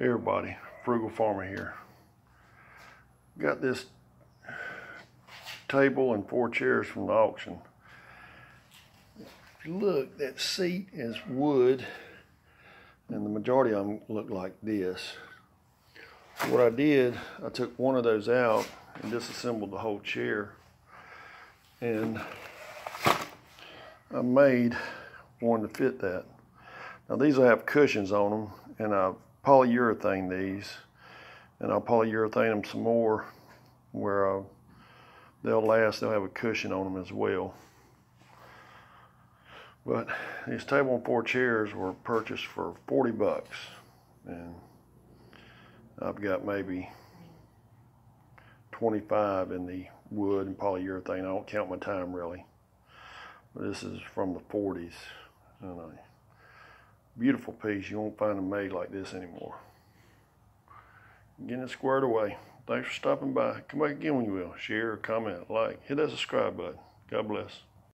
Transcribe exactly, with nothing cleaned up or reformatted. Hey everybody, Frugal Farmer here. Got this table and four chairs from the auction. If you look, that seat is wood, and the majority of them look like this. What I did, I took one of those out and disassembled the whole chair, and I made one to fit that. Now these will have cushions on them, and I've polyurethane these, and I'll polyurethane them some more where uh, they'll last. They'll have a cushion on them as well. But these table and four chairs were purchased for forty bucks, and I've got maybe twenty-five in the wood and polyurethane. I don't count my time really, but this is from the forties, and I beautiful piece. You won't find them made like this anymore. Getting it squared away. Thanks for stopping by. Come back again when you will. Share, comment, like, hit that subscribe button. God bless.